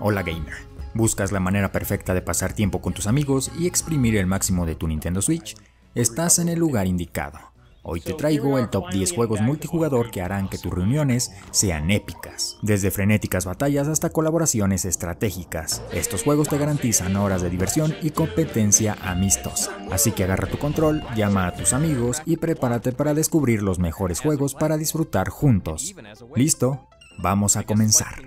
Hola gamer, ¿buscas la manera perfecta de pasar tiempo con tus amigos y exprimir el máximo de tu Nintendo Switch? Estás en el lugar indicado. Hoy te traigo el top 10 juegos multijugador que harán que tus reuniones sean épicas. Desde frenéticas batallas hasta colaboraciones estratégicas, estos juegos te garantizan horas de diversión y competencia amistosa. Así que agarra tu control, llama a tus amigos y prepárate para descubrir los mejores juegos para disfrutar juntos. ¿Listo? Vamos a comenzar.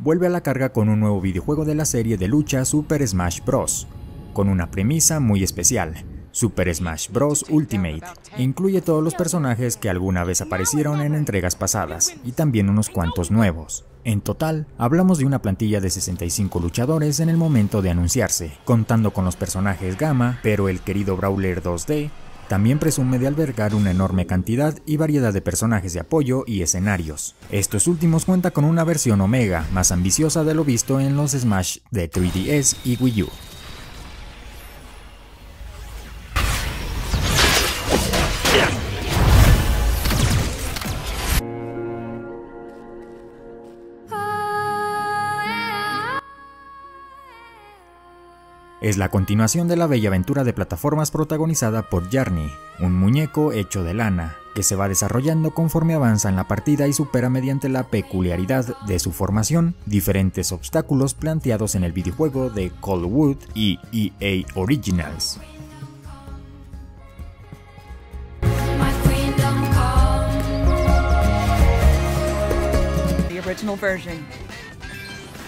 Vuelve a la carga con un nuevo videojuego de la serie de lucha Super Smash Bros, con una premisa muy especial. Super Smash Bros Ultimate incluye todos los personajes que alguna vez aparecieron en entregas pasadas y también unos cuantos nuevos. En total, hablamos de una plantilla de 65 luchadores en el momento de anunciarse, contando con los personajes Gamma, pero el querido Brawler 2D también presume de albergar una enorme cantidad y variedad de personajes de apoyo y escenarios. Estos últimos cuentan con una versión Omega, más ambiciosa de lo visto en los Smash de 3DS y Wii U. Es la continuación de la bella aventura de plataformas protagonizada por Yarny, un muñeco hecho de lana, que se va desarrollando conforme avanza en la partida y supera mediante la peculiaridad de su formación diferentes obstáculos planteados en el videojuego de Coldwood y EA Originals. The original version.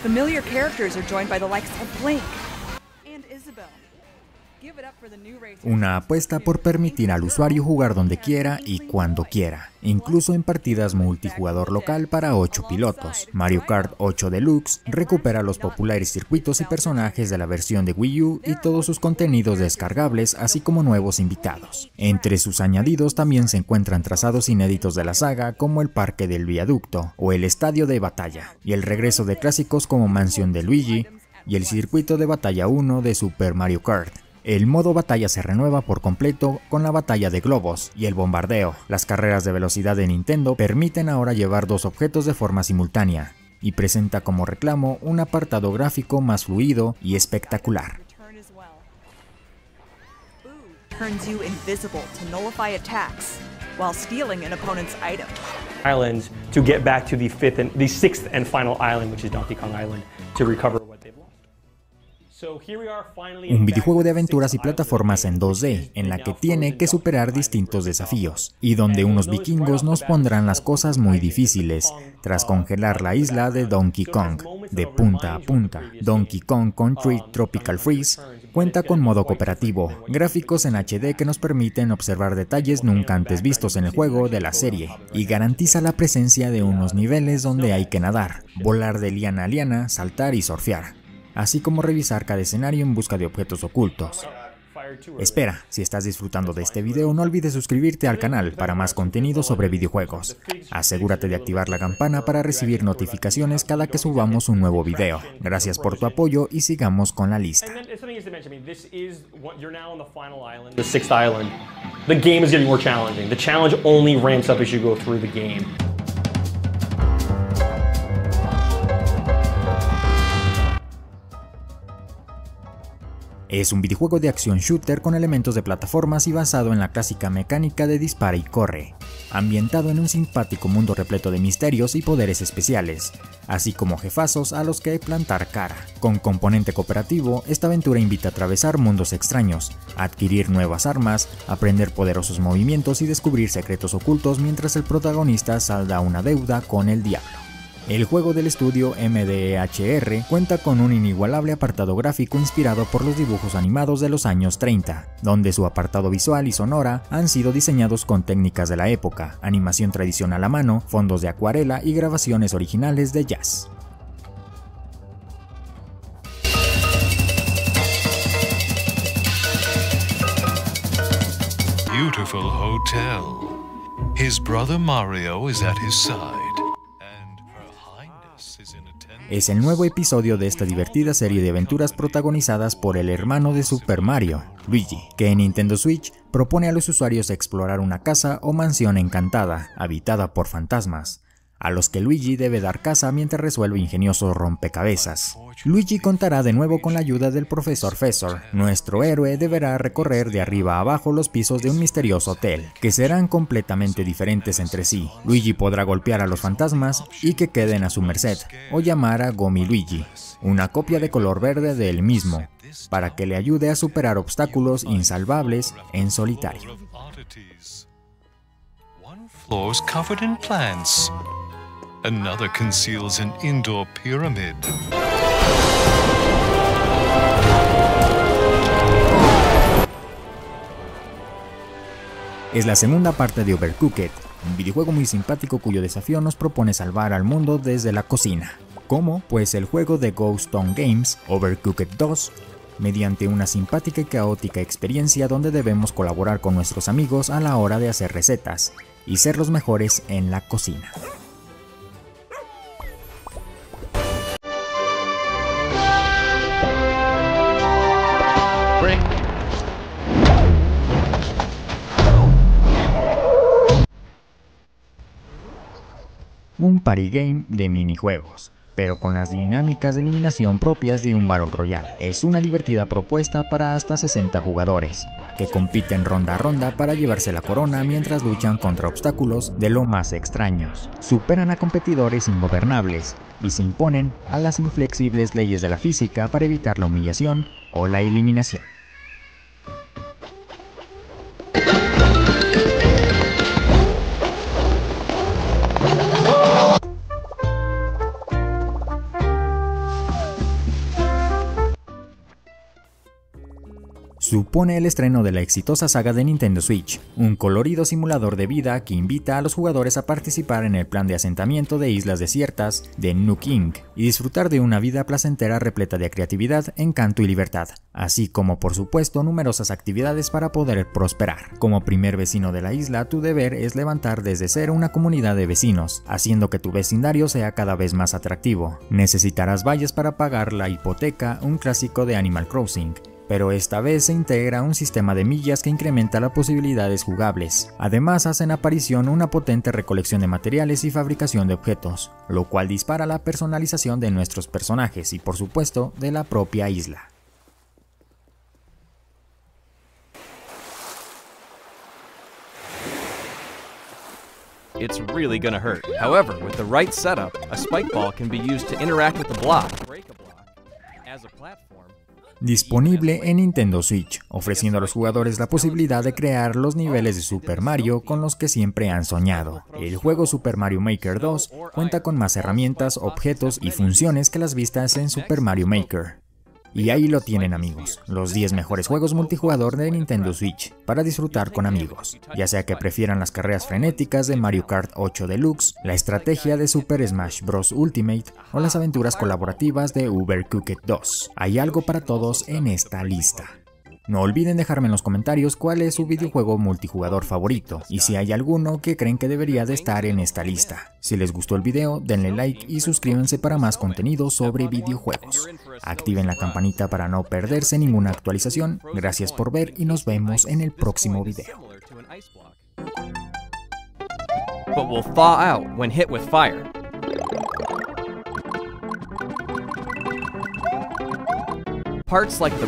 Familiar characters are joined by the likes of Blink. Una apuesta por permitir al usuario jugar donde quiera y cuando quiera, incluso en partidas multijugador local para 8 pilotos. Mario Kart 8 Deluxe recupera los populares circuitos y personajes de la versión de Wii U y todos sus contenidos descargables, así como nuevos invitados. Entre sus añadidos también se encuentran trazados inéditos de la saga, como el Parque del Viaducto o el Estadio de Batalla, y el regreso de clásicos como Mansión de Luigi y el circuito de batalla 1 de Super Mario Kart. El modo batalla se renueva por completo con la batalla de globos y el bombardeo. Las carreras de velocidad de Nintendo permiten ahora llevar dos objetos de forma simultánea y presenta como reclamo un apartado gráfico más fluido y espectacular. While stealing an opponent's item. Islands to get back to the sixth and final island, which is Donkey Kong Island, to recover what they've lost. Un videojuego de aventuras y plataformas en 2D, en la que tiene que superar distintos desafíos, y donde unos vikingos nos pondrán las cosas muy difíciles, tras congelar la isla de Donkey Kong, de punta a punta. Donkey Kong Country Tropical Freeze cuenta con modo cooperativo, gráficos en HD que nos permiten observar detalles nunca antes vistos en el juego de la serie, y garantiza la presencia de unos niveles donde hay que nadar, volar de liana a liana, saltar y surfear, así como revisar cada escenario en busca de objetos ocultos. Espera, si estás disfrutando de este video, no olvides suscribirte al canal para más contenido sobre videojuegos. Asegúrate de activar la campana para recibir notificaciones cada que subamos un nuevo video. Gracias por tu apoyo y sigamos con la lista. Es un videojuego de acción shooter con elementos de plataformas y basado en la clásica mecánica de dispara y corre, ambientado en un simpático mundo repleto de misterios y poderes especiales, así como jefazos a los que plantar cara. Con componente cooperativo, esta aventura invita a atravesar mundos extraños, adquirir nuevas armas, aprender poderosos movimientos y descubrir secretos ocultos mientras el protagonista salda una deuda con el diablo. El juego del estudio MDHR cuenta con un inigualable apartado gráfico inspirado por los dibujos animados de los años 30, donde su apartado visual y sonora han sido diseñados con técnicas de la época, animación tradicional a mano, fondos de acuarela y grabaciones originales de jazz. Beautiful hotel. His brother Mario is at his side. es el nuevo episodio de esta divertida serie de aventuras protagonizadas por el hermano de Super Mario, Luigi, que en Nintendo Switch propone a los usuarios explorar una casa o mansión encantada, habitada por fantasmas, a los que Luigi debe dar caza mientras resuelve ingeniosos rompecabezas. Luigi contará de nuevo con la ayuda del profesor Fessor. Nuestro héroe deberá recorrer de arriba a abajo los pisos de un misterioso hotel, que serán completamente diferentes entre sí. Luigi podrá golpear a los fantasmas y que queden a su merced, o llamar a Gomi Luigi, una copia de color verde del mismo, para que le ayude a superar obstáculos insalvables en solitario. Another conceals an indoor pyramid. Es la segunda parte de Overcooked, un videojuego muy simpático cuyo desafío nos propone salvar al mundo desde la cocina. ¿Cómo? Pues el juego de Ghost Town Games, Overcooked 2, mediante una simpática y caótica experiencia donde debemos colaborar con nuestros amigos a la hora de hacer recetas y ser los mejores en la cocina. Un party game de minijuegos, pero con las dinámicas de eliminación propias de un Battle Royale. Es una divertida propuesta para hasta 60 jugadores, que compiten ronda a ronda para llevarse la corona mientras luchan contra obstáculos de lo más extraños, superan a competidores ingobernables y se imponen a las inflexibles leyes de la física para evitar la humillación o la eliminación. Supone el estreno de la exitosa saga de Nintendo Switch, un colorido simulador de vida que invita a los jugadores a participar en el plan de asentamiento de islas desiertas de Nook Inc y disfrutar de una vida placentera repleta de creatividad, encanto y libertad, así como por supuesto numerosas actividades para poder prosperar. Como primer vecino de la isla, tu deber es levantar desde cero una comunidad de vecinos, haciendo que tu vecindario sea cada vez más atractivo. Necesitarás vallas para pagar la hipoteca, un clásico de Animal Crossing, pero esta vez se integra un sistema de millas que incrementa las posibilidades jugables. Además, hacen aparición una potente recolección de materiales y fabricación de objetos, lo cual dispara la personalización de nuestros personajes y, por supuesto, de la propia isla. It's really gonna hurt. However, with the right setup, a spike ball can be used to interact with the block. As a platform. Disponible en Nintendo Switch, ofreciendo a los jugadores la posibilidad de crear los niveles de Super Mario con los que siempre han soñado. El juego Super Mario Maker 2 cuenta con más herramientas, objetos y funciones que las vistas en Super Mario Maker. Y ahí lo tienen, amigos, los 10 mejores juegos multijugador de Nintendo Switch para disfrutar con amigos, ya sea que prefieran las carreras frenéticas de Mario Kart 8 Deluxe, la estrategia de Super Smash Bros Ultimate o las aventuras colaborativas de Overcooked 2. Hay algo para todos en esta lista. No olviden dejarme en los comentarios cuál es su videojuego multijugador favorito y si hay alguno que creen que debería de estar en esta lista. Si les gustó el video, denle like y suscríbanse para más contenido sobre videojuegos. Activen la campanita para no perderse ninguna actualización. Gracias por ver y nos vemos en el próximo video. Parts like the